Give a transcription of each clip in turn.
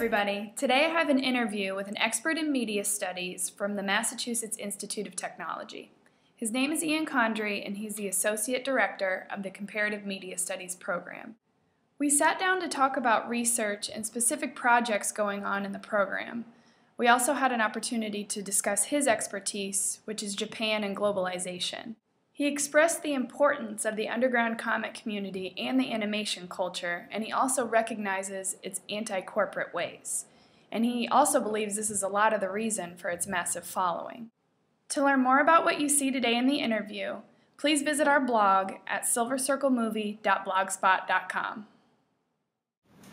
everybody. Today I have an interview with an expert in media studies from the Massachusetts Institute of Technology. His name is Ian Condry, and he's the Associate Director of the Comparative Media Studies program. We sat down to talk about research and specific projects going on in the program. We also had an opportunity to discuss his expertise, which is Japan and globalization. He expressed the importance of the underground comic community and the animation culture, and he also recognizes its anti-corporate ways. And he also believes this is a lot of the reason for its massive following. To learn more about what you see today in the interview, please visit our blog at silvercirclemovie.blogspot.com.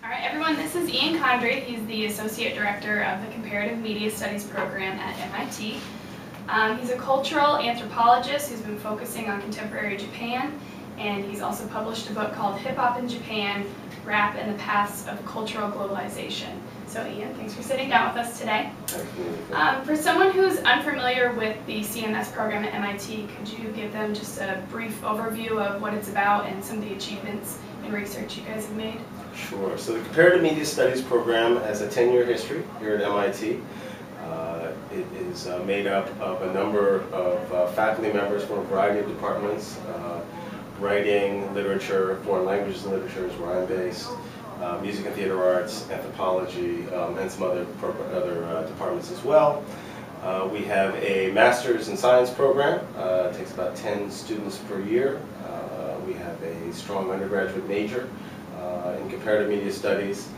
All right, everyone, this is Ian Condry. He's the Associate Director of the Comparative Media Studies program at MIT. He's a cultural anthropologist who's been focusing on contemporary Japan, and he's also published a book called Hip Hop in Japan, Rap and the Paths of Cultural Globalization. So Ian, thanks for sitting down with us today. For someone who's unfamiliar with the CMS program at MIT, could you give them just a brief overview of what it's about and some of the achievements and research you guys have made? Sure. So the Comparative Media Studies program has a 10-year history here at MIT. It is made up of a number of faculty members from a variety of departments, writing, literature, foreign languages and literature is rhyme-based, music and theater arts, anthropology, and some other departments as well. We have a master's in science program. It takes about 10 students per year. We have a strong undergraduate major in comparative media studies.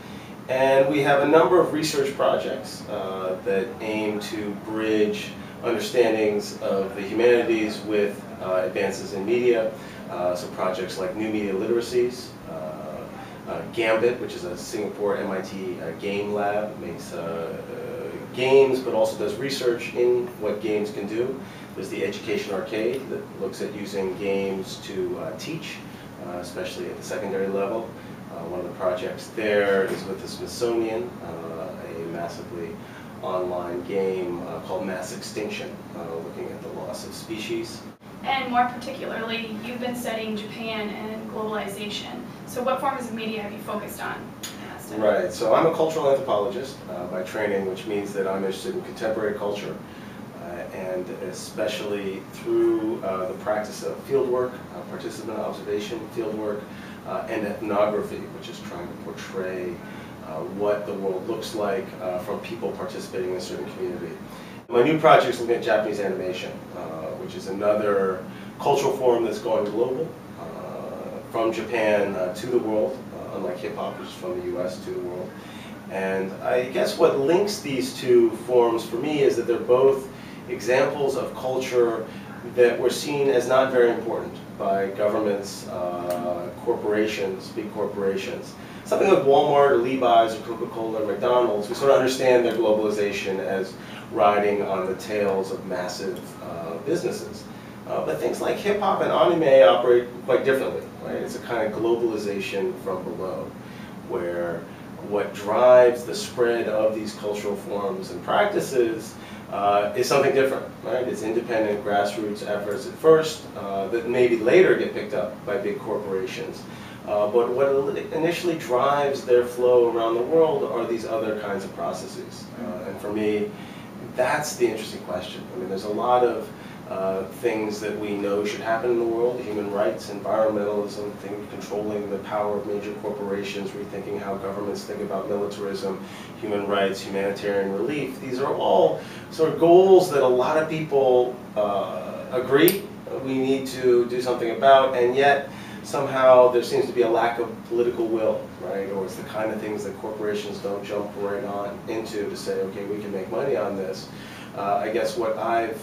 And we have a number of research projects that aim to bridge understandings of the humanities with advances in media. So projects like New Media Literacies, Gambit, which is a Singapore MIT game lab, makes games but also does research in what games can do. There's the Education Arcade that looks at using games to teach, especially at the secondary level. One of the projects there is with the Smithsonian, a massively online game called Mass Extinction, looking at the loss of species. And more particularly, you've been studying Japan and globalization. So what forms of media have you focused on? Right, so I'm a cultural anthropologist by training, which means that I'm interested in contemporary culture, and especially through the practice of fieldwork, participant observation, fieldwork, and ethnography, which is trying to portray what the world looks like from people participating in a certain community. My new project is looking at Japanese animation, which is another cultural form that's going global, from Japan to the world, unlike hip-hop, which is from the U.S. to the world. And I guess what links these two forms for me is that they're both examples of culture that were seen as not very important by governments, corporations, big corporations. Something like Walmart or Levi's or Coca-Cola or McDonald's, we sort of understand their globalization as riding on the tails of massive businesses. But things like hip-hop and anime operate quite differently, right? It's a kind of globalization from below, where what drives the spread of these cultural forms and practices is something different, right? It's independent grassroots efforts at first that maybe later get picked up by big corporations. But what initially drives their flow around the world are these other kinds of processes. And for me, that's the interesting question. I mean, there's a lot of things that we know should happen in the world, human rights, environmentalism, controlling the power of major corporations, rethinking how governments think about militarism, human rights, humanitarian relief. These are all sort of goals that a lot of people agree we need to do something about, and yet somehow there seems to be a lack of political will, right? Or it's the kind of things that corporations don't jump right on into to say, okay, we can make money on this. I guess what I've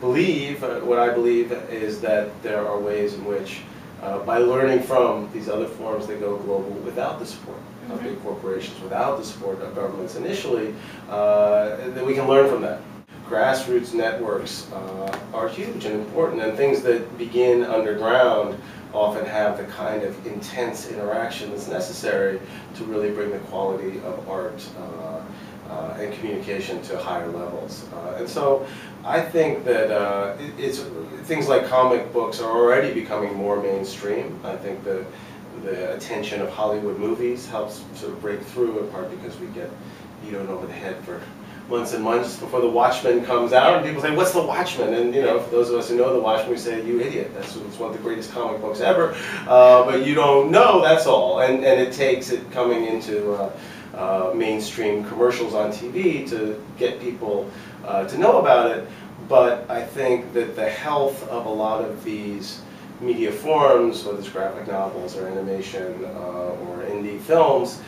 what I believe is that there are ways in which, by learning from these other forms that go global without the support of big corporations, without the support of governments initially, that we can learn from that. Grassroots networks are huge and important, and things that begin underground often have the kind of intense interaction that's necessary to really bring the quality of art and communication to higher levels. And so I think that things like comic books are already becoming more mainstream. I think that the attention of Hollywood movies helps sort of break through, in part because we get beat over the head for months and months before The Watchmen comes out, and people say, "What's The Watchmen?" And you know, for those of us who know The Watchmen, we say, "You idiot! It's one of the greatest comic books ever." But you don't know. That's all. And it takes it coming into mainstream commercials on TV to get people to know about it. But I think that the health of a lot of these media forms, whether it's graphic novels or animation or indie films,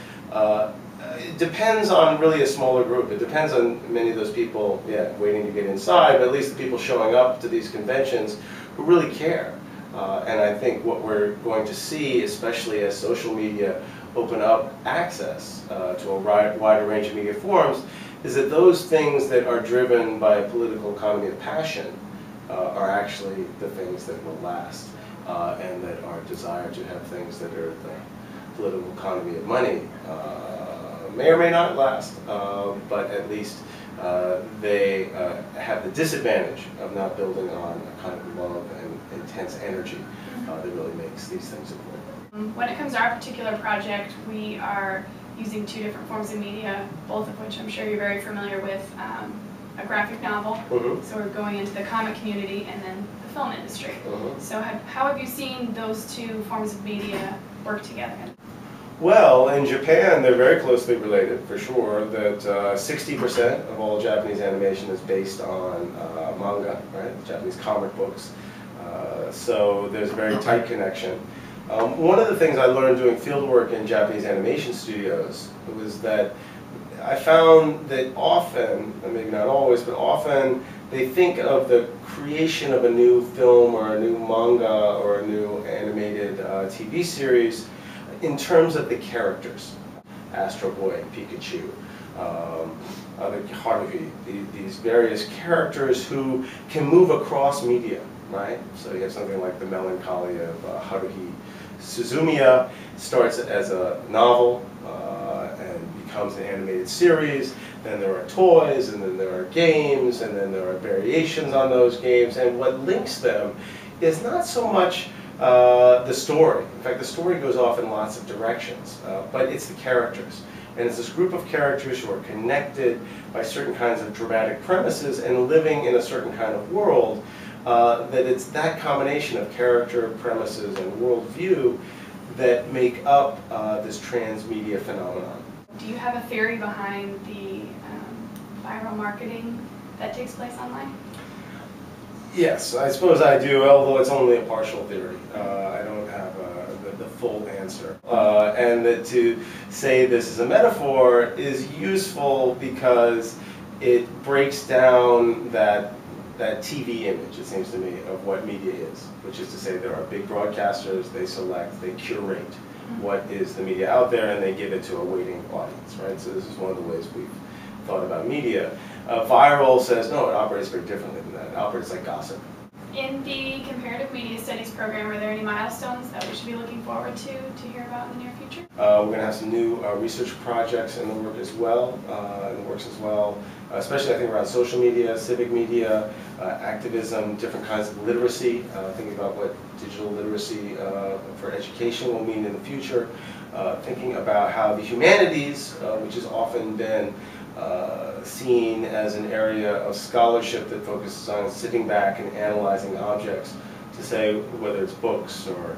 it depends on really a smaller group. It depends on many of those people, waiting to get inside, but at least the people showing up to these conventions who really care. And I think what we're going to see, especially as social media open up access to a wider range of media forms, is that those things that are driven by a political economy of passion are actually the things that will last, and that our desire to have things that are the political economy of money may or may not last, but at least they have the disadvantage of not building on a kind of love and intense energy that really makes these things important. When it comes to our particular project, we are using two different forms of media, both of which I'm sure you're very familiar with, a graphic novel. Mm-hmm. So we're going into the comic community and then the film industry. Mm-hmm. So how have you seen those two forms of media work together? Well, in Japan, they're very closely related, for sure, that 60% of all Japanese animation is based on manga, right? Japanese comic books. So there's a very tight connection. One of the things I learned doing fieldwork in Japanese animation studios was that I found that often, and maybe not always, but often they think of the creation of a new film or a new manga or a new animated TV series in terms of the characters. Astro Boy, Pikachu, Haruhi, these various characters who can move across media, right? So you have something like The Melancholy of Haruhi Suzumiya, starts as a novel, becomes an animated series, then there are toys, and then there are games, and then there are variations on those games, and what links them is not so much the story. In fact, the story goes off in lots of directions, but it's the characters. And it's this group of characters who are connected by certain kinds of dramatic premises and living in a certain kind of world, that it's that combination of character, premises, and worldview that make up this transmedia phenomenon. Do you have a theory behind the viral marketing that takes place online? Yes, I suppose I do, although it's only a partial theory. I don't have the full answer. And that to say this is a metaphor is useful because it breaks down that TV image, it seems to me, of what media is, which is to say there are big broadcasters, they select, they curate what is the media out there, and they give it to a waiting audience, right? So this is one of the ways we've thought about media. Viral says, no, it operates very differently than that. It operates like gossip. In the Comparative Media Studies program, are there any milestones that we should be looking forward to hear about in the near future? We're going to have some new research projects in the work as well, especially I think around social media, civic media, activism, different kinds of literacy, thinking about what digital literacy for education will mean in the future, thinking about how the humanities, which has often been seen as an area of scholarship that focuses on sitting back and analyzing objects, to say whether it's books or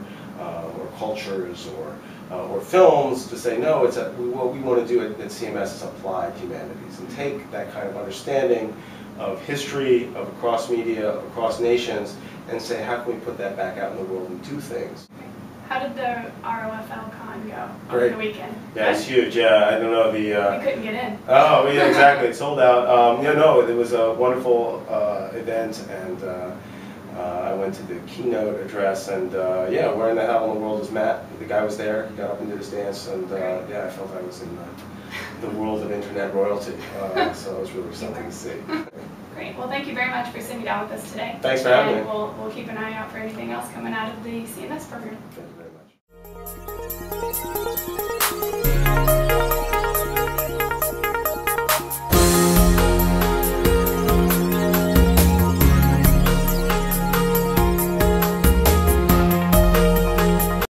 cultures or films, to say no, it's what we want to do at CMS is applied humanities and take that kind of understanding of history, of across media, of across nations, and say how can we put that back out in the world and do things. How did the ROFL con go over the weekend? Yeah, it's huge. Yeah, I don't know the. We couldn't get in. Oh, yeah, exactly. It sold out. It was a wonderful event, and I went to the keynote address, and where in the hell in the world is Matt? The guy was there. He got up and did his dance, and I felt I was in the world of internet royalty. So it was really something to see. Great. Well, thank you very much for sitting down with us today. Thanks for having me. And we'll keep an eye out for anything else coming out of the CMS program.